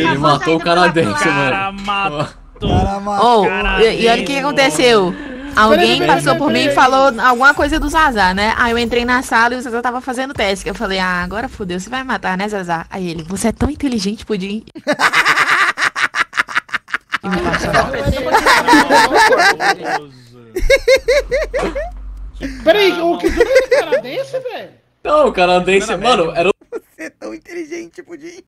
Ele matou o canadense, mano. E olha o que aconteceu. Alguém passou por mim e falou alguma coisa do Zazá, né? Aí eu entrei na sala e o Zazá tava fazendo teste. Eu falei, ah, agora fodeu, você vai me matar, né, Zazá? Aí ele, você é tão inteligente, Pudim. E me passou. Peraí, o que era canadense, velho? Não, o canadense, mano, era... Você é tão inteligente, Pudim.